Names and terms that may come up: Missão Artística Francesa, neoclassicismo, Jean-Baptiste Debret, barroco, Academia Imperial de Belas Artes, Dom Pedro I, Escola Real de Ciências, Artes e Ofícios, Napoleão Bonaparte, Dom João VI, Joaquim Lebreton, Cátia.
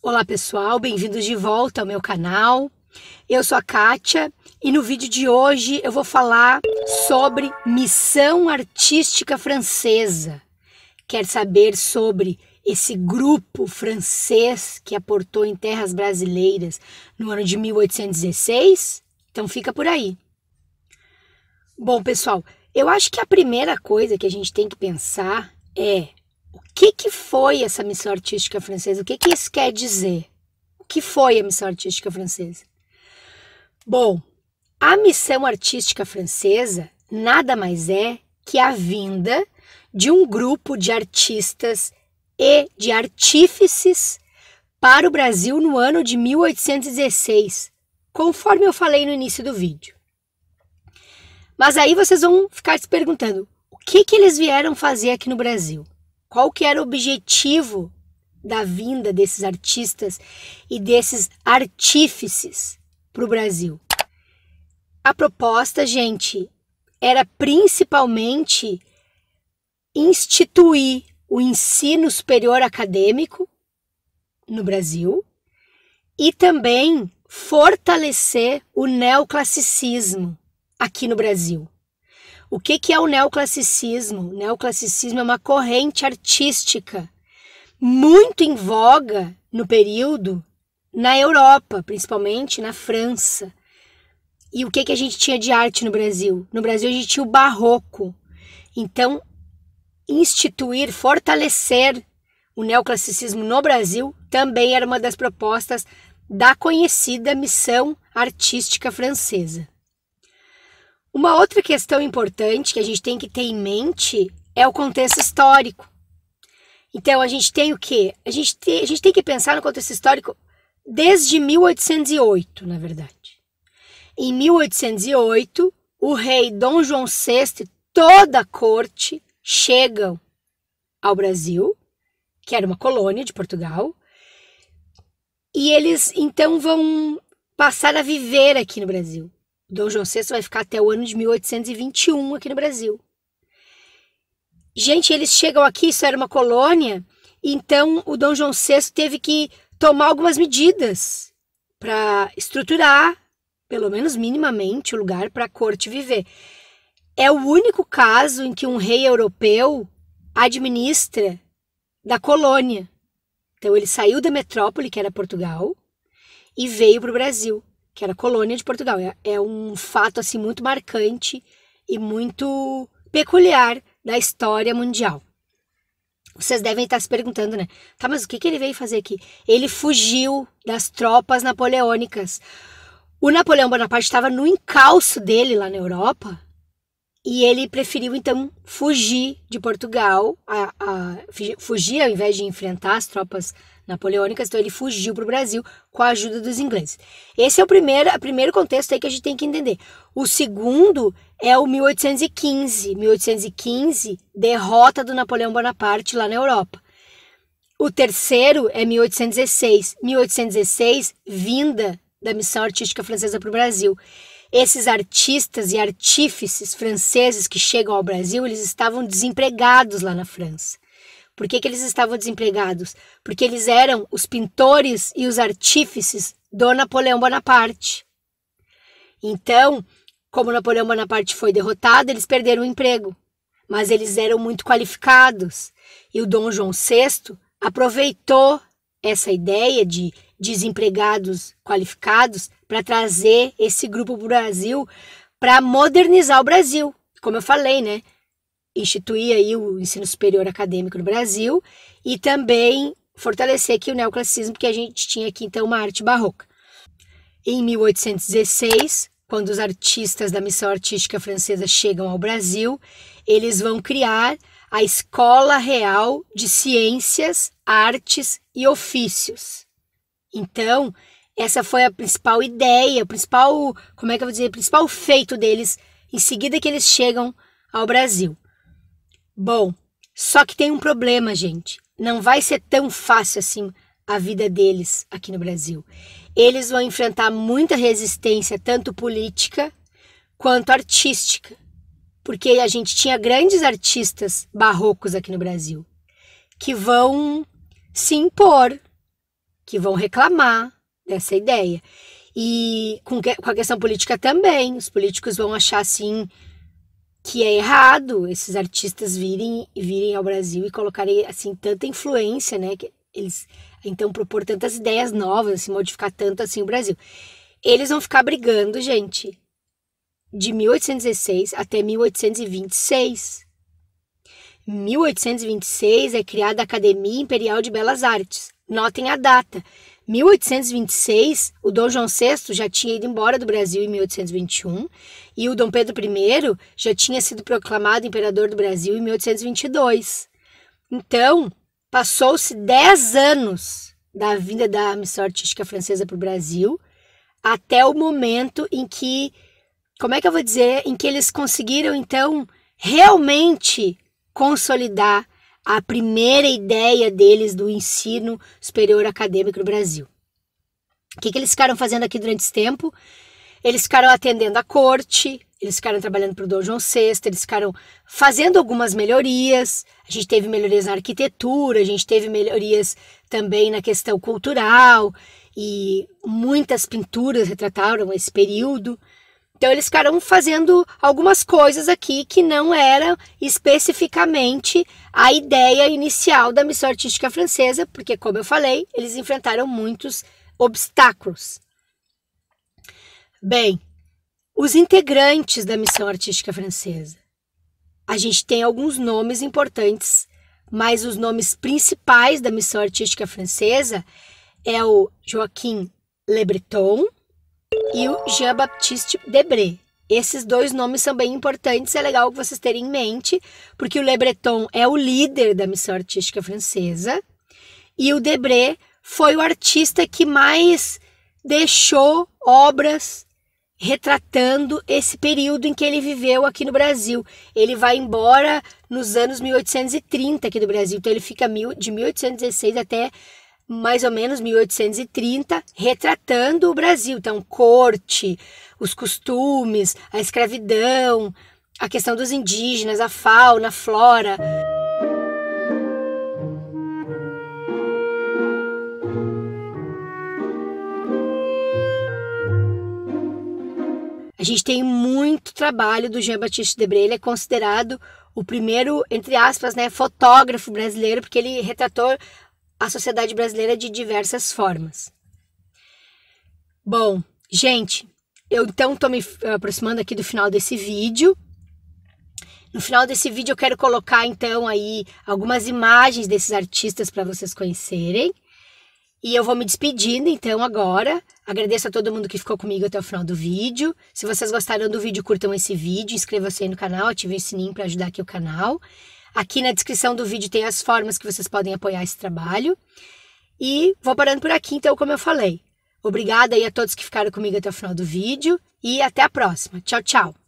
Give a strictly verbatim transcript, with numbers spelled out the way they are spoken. Olá pessoal, bem-vindos de volta ao meu canal. Eu sou a Cátia e no vídeo de hoje eu vou falar sobre Missão Artística Francesa. Quer saber sobre esse grupo francês que aportou em terras brasileiras no ano de mil oitocentos e dezesseis? Então fica por aí. Bom pessoal, eu acho que a primeira coisa que a gente tem que pensar é: o que que foi essa Missão Artística Francesa? O que que isso quer dizer? O que foi a Missão Artística Francesa? Bom, a Missão Artística Francesa nada mais é que a vinda de um grupo de artistas e de artífices para o Brasil no ano de mil oitocentos e dezesseis, conforme eu falei no início do vídeo. Mas aí vocês vão ficar se perguntando: o que que eles vieram fazer aqui no Brasil? Qual que era o objetivo da vinda desses artistas e desses artífices para o Brasil? A proposta, gente, era principalmente instituir o ensino superior acadêmico no Brasil e também fortalecer o neoclassicismo aqui no Brasil. O que que é o neoclassicismo? O neoclassicismo é uma corrente artística muito em voga no período na Europa, principalmente na França. E o que que a gente tinha de arte no Brasil? No Brasil a gente tinha o barroco. Então, instituir, fortalecer o neoclassicismo no Brasil também era uma das propostas da conhecida Missão Artística Francesa. Uma outra questão importante que a gente tem que ter em mente é o contexto histórico. Então, a gente tem o quê? A gente tem, a gente tem que pensar no contexto histórico desde mil oitocentos e oito, na verdade. Em mil oitocentos e oito, o rei Dom João sexto e toda a corte chegam ao Brasil, que era uma colônia de Portugal, e eles, então, vão passar a viver aqui no Brasil. Dom João sexto vai ficar até o ano de mil oitocentos e vinte e um aqui no Brasil. Gente, eles chegam aqui, isso era uma colônia, então o Dom João sexto teve que tomar algumas medidas para estruturar, pelo menos minimamente, o lugar para a corte viver. É o único caso em que um rei europeu administra da colônia. Então ele saiu da metrópole, que era Portugal, e veio para o Brasil, que era colônia de Portugal. É um fato assim muito marcante e muito peculiar da história mundial. Vocês devem estar se perguntando, né? Tá, mas o que que ele veio fazer aqui? Ele fugiu das tropas napoleônicas. O Napoleão Bonaparte estava no encalço dele lá na Europa e ele preferiu, então, fugir de Portugal, a, a, fugir ao invés de enfrentar as tropas napoleônicas, então ele fugiu para o Brasil com a ajuda dos ingleses. Esse é o primeiro, o primeiro contexto aí que a gente tem que entender. O segundo é o mil oitocentos e quinze. mil oitocentos e quinze, derrota do Napoleão Bonaparte lá na Europa. O terceiro é mil oitocentos e dezesseis. mil oitocentos e dezesseis, vinda da Missão Artística Francesa para o Brasil. Esses artistas e artífices franceses que chegam ao Brasil, eles estavam desempregados lá na França. Por que que eles estavam desempregados? Porque eles eram os pintores e os artífices do Napoleão Bonaparte. Então, como Napoleão Bonaparte foi derrotado, eles perderam o emprego. Mas eles eram muito qualificados. E o Dom João sexto aproveitou essa ideia de desempregados qualificados para trazer esse grupo para o Brasil, para modernizar o Brasil. Como eu falei, né? Instituir aí o ensino superior acadêmico no Brasil e também fortalecer aqui o neoclassicismo, porque a gente tinha aqui então uma arte barroca. Em mil oitocentos e dezesseis, quando os artistas da Missão Artística Francesa chegam ao Brasil, eles vão criar a Escola Real de Ciências, Artes e Ofícios. Então, essa foi a principal ideia, o principal, como é que eu vou dizer, o principal feito deles em seguida que eles chegam ao Brasil. Bom, só que tem um problema, gente. Não vai ser tão fácil assim a vida deles aqui no Brasil. Eles vão enfrentar muita resistência, tanto política quanto artística. Porque a gente tinha grandes artistas barrocos aqui no Brasil que vão se impor que vão reclamar dessa ideia. E com, que, com a questão política também, os políticos vão achar assim que é errado esses artistas virem, virem ao Brasil e colocarem assim tanta influência, né? Que eles então propor tantas ideias novas, se assim, modificar tanto assim o Brasil. Eles vão ficar brigando, gente, de mil oitocentos e dezesseis até mil oitocentos e vinte e seis. mil oitocentos e vinte e seis é criada a Academia Imperial de Belas Artes. Notem a data. mil oitocentos e vinte e seis, o Dom João sexto já tinha ido embora do Brasil em mil oitocentos e vinte e um e o Dom Pedro I já tinha sido proclamado imperador do Brasil em mil oitocentos e vinte e dois. Então, passou-se dez anos da vinda da Missão Artística Francesa para o Brasil até o momento em que, como é que eu vou dizer, em que eles conseguiram, então, realmente consolidar a primeira ideia deles do ensino superior acadêmico no Brasil. O que, que eles ficaram fazendo aqui durante esse tempo? Eles ficaram atendendo a corte, eles ficaram trabalhando para o Dom João sexto, eles ficaram fazendo algumas melhorias. A gente teve melhorias na arquitetura, a gente teve melhorias também na questão cultural, e muitas pinturas retrataram esse período. Então eles ficaram fazendo algumas coisas aqui que não era especificamente a ideia inicial da Missão Artística Francesa, porque, como eu falei, eles enfrentaram muitos obstáculos. Bem, os integrantes da Missão Artística Francesa. A gente tem alguns nomes importantes, mas os nomes principais da Missão Artística Francesa é o Joaquim Lebreton e o Jean-Baptiste Debret. Esses dois nomes são bem importantes, é legal que vocês terem em mente, porque o Lebreton é o líder da Missão Artística Francesa e o Debret foi o artista que mais deixou obras retratando esse período em que ele viveu aqui no Brasil. Ele vai embora nos anos mil oitocentos e trinta aqui do Brasil, então ele fica de mil oitocentos e dezesseis até mais ou menos mil oitocentos e trinta, retratando o Brasil. Então, corte, os costumes, a escravidão, a questão dos indígenas, a fauna, a flora. A gente tem muito trabalho do Jean-Baptiste Debret, ele é considerado o primeiro, entre aspas, né, fotógrafo brasileiro, porque ele retratou a sociedade brasileira de diversas formas. Bom, gente, eu então estou me aproximando aqui do final desse vídeo. No final desse vídeo eu quero colocar então aí algumas imagens desses artistas para vocês conhecerem. E eu vou me despedindo então agora. Agradeço a todo mundo que ficou comigo até o final do vídeo. Se vocês gostaram do vídeo, curtam esse vídeo, inscrevam-se aí no canal, ativem o sininho para ajudar aqui o canal. Aqui na descrição do vídeo tem as formas que vocês podem apoiar esse trabalho. E vou parando por aqui, então, como eu falei. Obrigada aí a todos que ficaram comigo até o final do vídeo e até a próxima. Tchau, tchau!